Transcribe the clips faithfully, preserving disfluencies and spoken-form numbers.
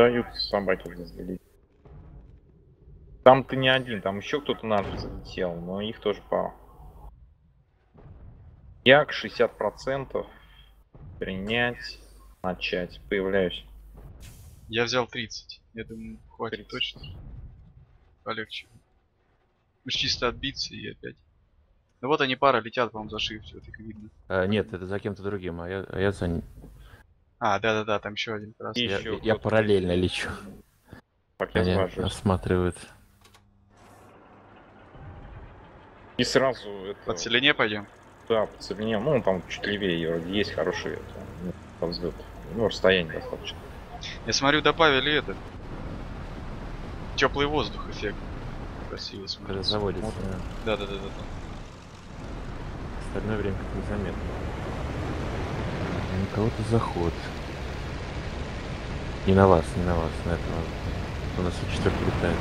дают собаки разделить. Там ты не один, там еще кто-то на нас залетел, но их тоже пал. Як шестьдесят процентов принять, начать. Появляюсь. Я взял тридцать. Я думаю, хватит тридцать. Точно. Полегче. Мы чисто отбиться и опять. Ну вот они пара летят, по-моему, за шип, все так видно. А, нет, это за кем-то другим, а я, а я за... А, да-да-да, там еще один раз. Я, еще я параллельно лечу. Пока они рассматривают. И сразу это... По целине пойдем? Да, по целине. Ну, там чуть левее есть хорошие. Там взлет. Ну, расстояние достаточно. Я смотрю, добавили это. Теплый воздух эффект. Красиво смотрится. Заводится. Да-да-да-да. Остальное время как незаметно. На кого-то заход. Не на вас, не на вас, на этого. У нас четвертый летает.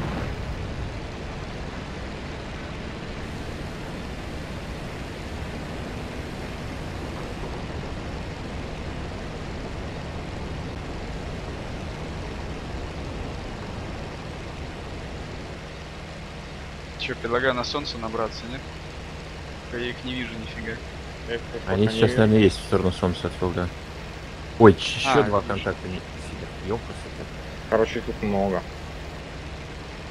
Че, предлагаю на солнце набраться, нет? Я их не вижу нифига. Эх, они пока сейчас, не... наверное, есть в сторону солнца отвел, да. Ой, еще а, два контакта не сидят. Ёпта, короче, тут много.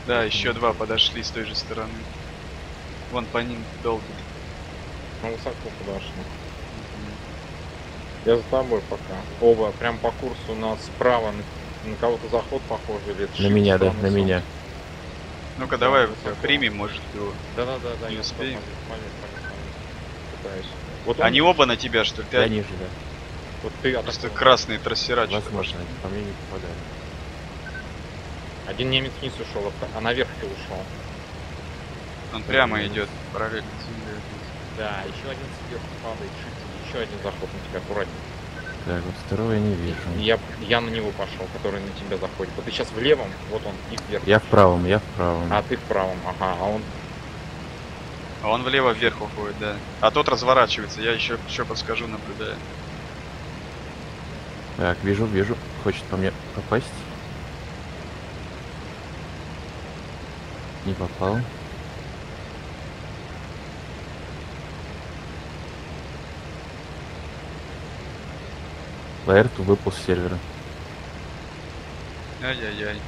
Да, еще два подошли с той же стороны. Вон по ним долго. На высоко подошли. Я за тобой пока. Оба, прям по курсу у нас справа на, на кого-то заход похожий. Или на меня, да, на меня. Ну-ка, давай вот примем, может, его. Да-да-да, не успеем. Вот он... Они оба на тебя, что ли? Ты... Да, ниже, да. Вот ты а просто такой... красный трассерач. Возможно, по мне не попадает. Один немец вниз ушел, а наверх ты ушел. Он это прямо вниз. Идет, параллельно. Да, еще один сверху падает, шипит. Еще один заход на тебя, аккуратнее. Так, вот второго я не вижу. Я, я на него пошел, который на тебя заходит. Вот ты сейчас в левом, вот он, и вверх. Я в правом, я в правом. А ты в правом, ага, а он... А он влево вверх уходит, да. А тот разворачивается, я еще, еще подскажу, наблюдаю. Так, вижу, вижу. Хочет по мне попасть. Не попал. Лаэрт выпал с сервера. Ай-яй-яй.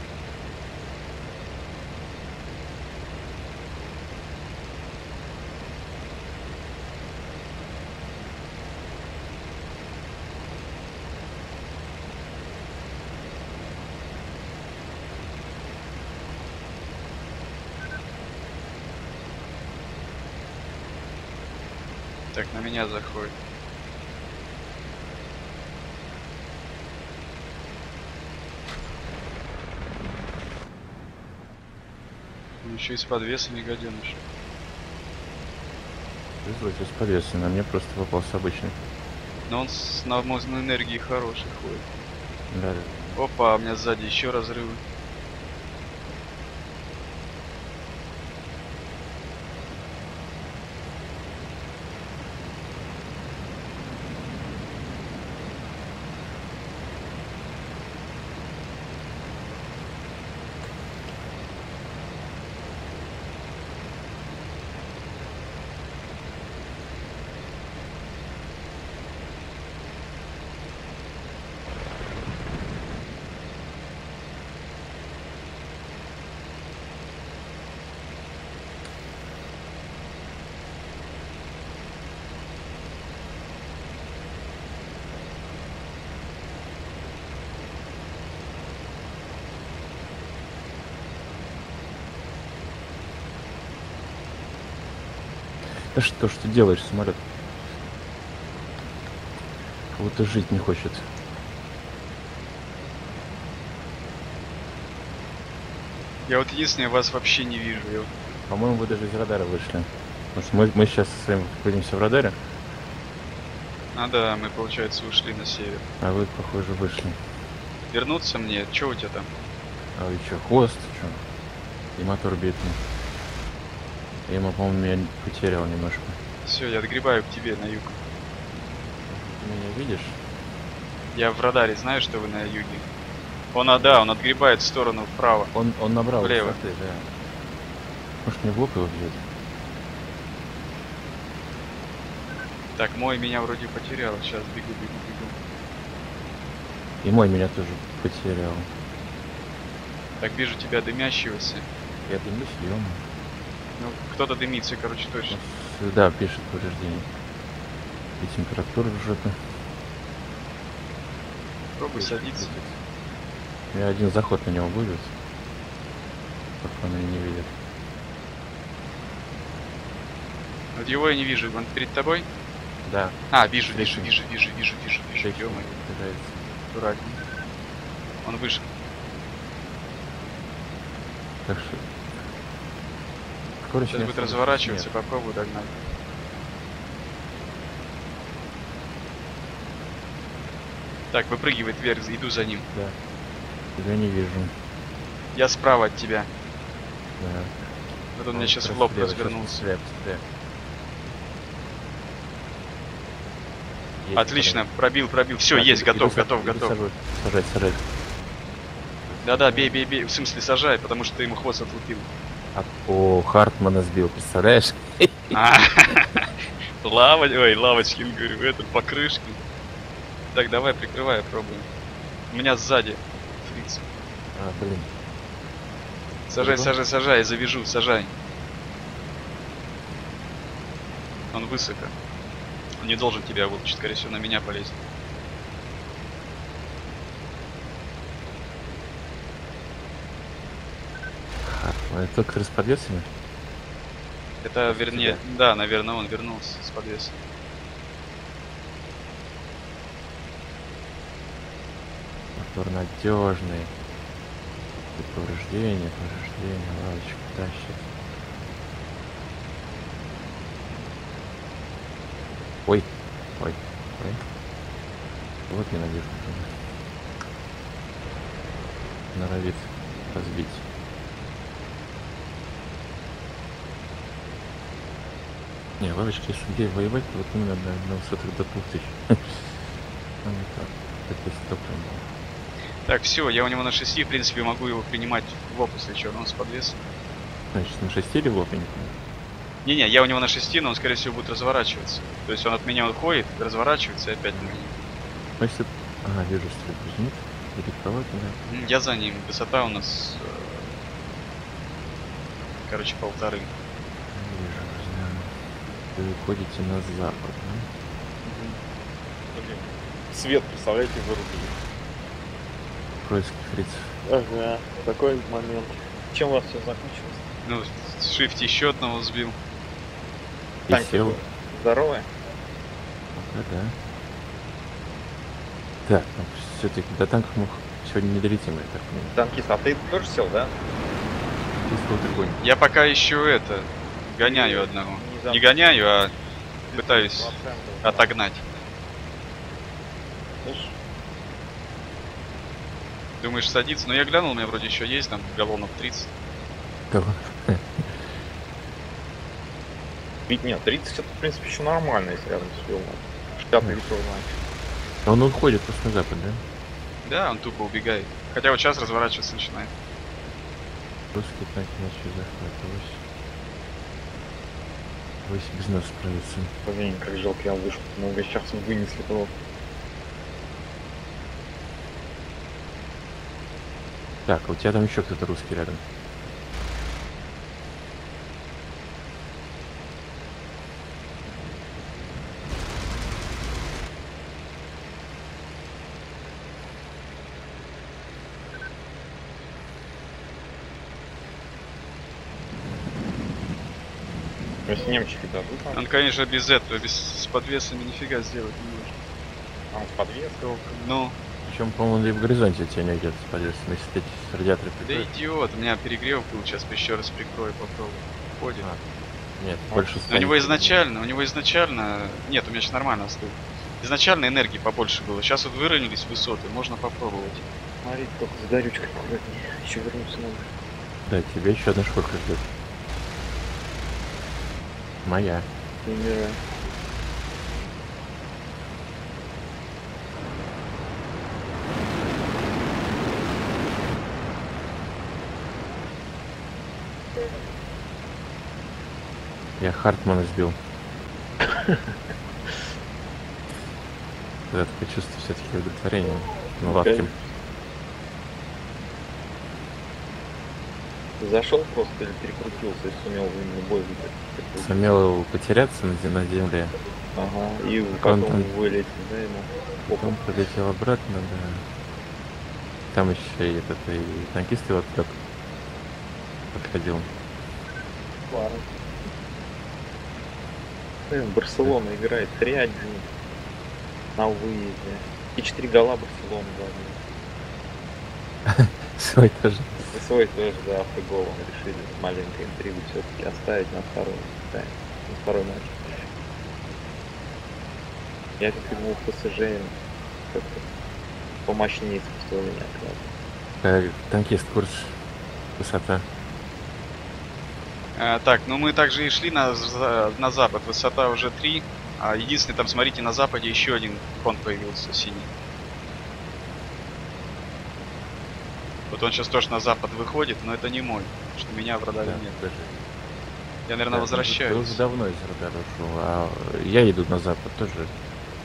Так, на меня заходит. Еще из подвеса не годен еще. Из подвеса, на мне просто попался обычный. Но он с навозной энергией хороший ходит. Да, да. Опа, у меня сзади еще разрывы. Что что делаешь, самолет? Кого-то жить не хочет. Я вот единственное вас вообще не вижу. Я... По-моему, вы даже из радара вышли. Потому что мы, мы сейчас с вами находимся в радаре. А да, мы, получается, ушли на север. А вы, похоже, вышли. Вернуться мне? Че у тебя там? А вы че, хвост? Че? И мотор битный. Я, по-моему, меня потерял немножко. Все, я отгребаю к тебе на юг. Ты меня видишь? Я в радаре знаю, что вы на юге. Он, а, да, он отгребает в сторону вправо. Он, он набрал влево. Высоты, да. Может, мне в лоб его бьет? Так, мой меня вроде потерял. Сейчас бегу, бегу, бегу. И мой меня тоже потерял. Так, вижу тебя дымящегося. Я дымлюсь, ё-моё. Ну, кто-то дымится, короче, точно. Да, пишет повреждение. И температура в жопе. Пробуй садиться. У меня один заход на него будет. Пока он меня не видит. Вот его я не вижу. Он перед тобой? Да. А, вижу, вижу, вижу, вижу, вижу, вижу, вижу. Ё-моё. Дурак. Он вышел. Так что... Короче, сейчас будет разворачиваться, нет. Попробую догнать. Так, выпрыгивает вверх, иду за ним. Да. Тебя не вижу. Я справа от тебя. Да. Вот он, он мне сейчас в лоб развернулся. Отлично, пробил, пробил. Все, а, есть, и, готов, и готов, и готов. Сажать, сажать. Да-да, бей, бей, бей. В смысле сажай, потому что ты ему хвост отлупил. А, о, Хартмана сбил, представляешь? Лавочкин, ой, Лавочкин, говорю, это покрышки. Так, давай, прикрывай, пробуем. У меня сзади, фриц. А, блин. Сажай, сажай, сажай, завяжу, сажай. Он высоко. Он не должен тебя вытащить, скорее всего, на меня полезет. Это тот, который с подвесами? Это, вернее, да, наверное, он вернулся с подвесом. Мотор надежный. Повреждение, повреждение, лавочка тащит. Ой, ой, ой. Вот ненавижу. Норовит разбить. Не, лавочки, если где воевать, то вот именно на высотах до двух тысяч. Так, все, я у него на шести, в принципе, могу его принимать в лоб, если что, но он с подвесом. Значит, на шести или в лоб, я не понимаю? Не-не, я у него на шести, но он, скорее всего, будет разворачиваться. То есть он от меня уходит, разворачивается и опять на меня. Значит, ага, вижу, стрелку жмут. Перекровать, да? Я за ним. Высота у нас, короче, полторы. Вы уходите на запад, да? Блин. Свет, представляете, вырубили. Происки фрицев. Ага, такой момент. Чем у вас все закончилось? Ну, шифт еще одного сбил. И Танки сел. Здоровые? Пока да. Так, ну, все-таки до танков мы сегодня не долетим, я так понимаю. Танкист, а ты тоже сел, да? Я пока еще это, гоняю одного. Не гоняю, а пытаюсь отогнать. Думаешь, садиться? Но я глянул, у меня вроде еще есть там галлонов тридцать. Галлонов? Ведь нет, тридцать это, в принципе, еще нормально, если рядом с Вилмом. Шкатный витор, значит. Он уходит просто на запад, да? Да, он тупо убегает. Хотя вот сейчас разворачиваться начинает. Русские танки начали захватывать. Без нас справиться. Блин, как жалко, я вышел, но сейчас вынесли того. Так, а у тебя там еще кто-то русский рядом. Немчики дадут. Он, конечно, без этого, без с подвесами нифига сделать не может. А он с подвеском? Ну. Причем, по-моему, и в горизонте тебя не идет с подвесками, если ты с радиатором прикроешь. Да идиот, у меня перегрев был, сейчас еще раз прикрою, попробую. Ходит. А. Нет, вот. Больше станет. У него изначально, у него изначально... Нет, у меня сейчас нормально остыл. Изначально энергии побольше было, сейчас вот выровнялись высоты, можно попробовать. Смотри, только за горючкой аккуратнее, еще вернуться надо. Да, тебе еще одна шкурка ждет. Моя. Умираю. Я Хартмана сбил. Я такое чувство все-таки удовлетворения. Ну, ладно. Зашел просто или перекрутился и сумел в бой выиграть? Сумел потеряться на земле. Ага, и потом, потом вылетел, да, ему? Потом полетел обратно, да. Там еще и этот, и танкист его так подходил. Ладно. Барселона да. играет три один на выезде. И четыре гола Барселона забила. Свой тоже. Свой тоже, да, автоголом решили маленькую интригу все-таки оставить на второй, да, на второй матч. Я как думал, ПСЖ как-то помощнее спустил меня, правда. Танкист, курс, высота. А, так, ну мы также и шли на, на запад, высота уже три. А единственное, там, смотрите, на западе еще один кон появился, синий. Вот он сейчас тоже на запад выходит, но это не мой, что меня в радаре да, нет. Даже. Я, наверное, да, возвращаюсь. Я уже давно из радара ушел, а я иду на запад тоже.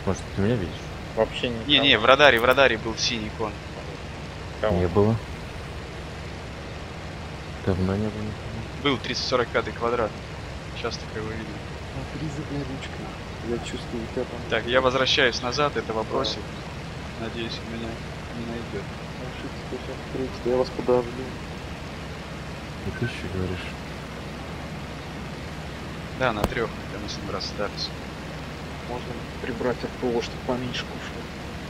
Может, ты меня видишь? Вообще не. Не, не, в радаре, в радаре был синий кон. Кого? Не было. Давно не было. Был триста сорок пятый квадрат. Сейчас так его видно. А, призывная ручка. Я чувствую, я там... Так, я возвращаюсь назад, это вопросик. Да. Надеюсь, меня не найдет. Я вас подавлю. И ты еще говоришь? Да, на трех, когда мы с ним расстались. Можно прибрать от того, чтобы поменьше кушать.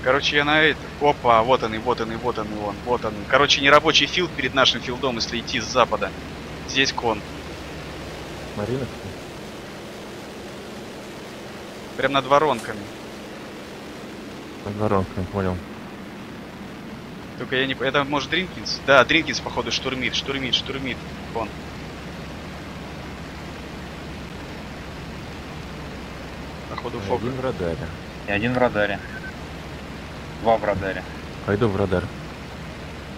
Короче, я на это. Опа, вот он и вот он и вот он и он. Вот он. Короче, нерабочий филд перед нашим филдом, если идти с запада. Здесь кон. Марина? Прям над воронками. Над воронками, понял. Только я не... Это может Дринкинс? Да, Дринкинс, походу, штурмит, штурмит, штурмит. Он. Походу Фок. Один в радаре. И один в радаре. Два в радаре. Пойду в радар.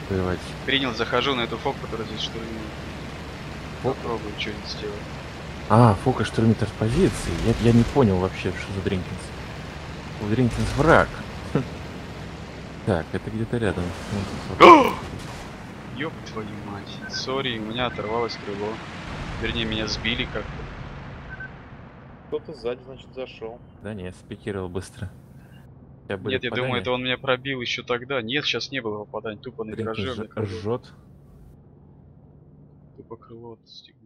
Воевать. Принял, захожу на эту Фок, которая здесь штурмит. Фок? Попробую что-нибудь сделать. А, Фока штурмит от позиции. Я, я не понял вообще, что за Дринкинс. У Дринкинс враг. Так, это где-то рядом. Ёб твою мать. Сори, у меня оторвалось крыло. Вернее, меня сбили как-то. Кто-то сзади, значит, зашел. Да нет, спикировал быстро. Нет, попадания? Я думаю, это он меня пробил еще тогда. Нет, сейчас не было попаданий. Тупо на гараже. Ржет. Тупо крыло отстекло.